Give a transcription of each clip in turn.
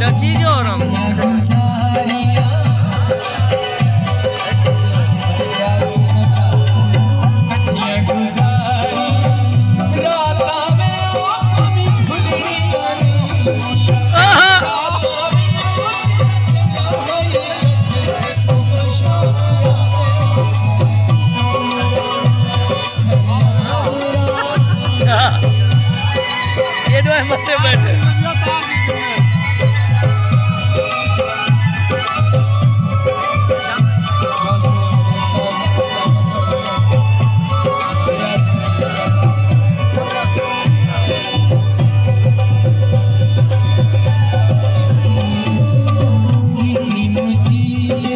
ada ciri orang. ये दो मस्ते बैठे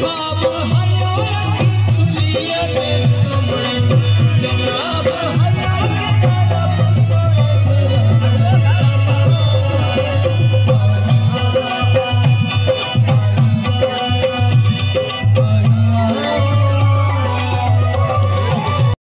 Baba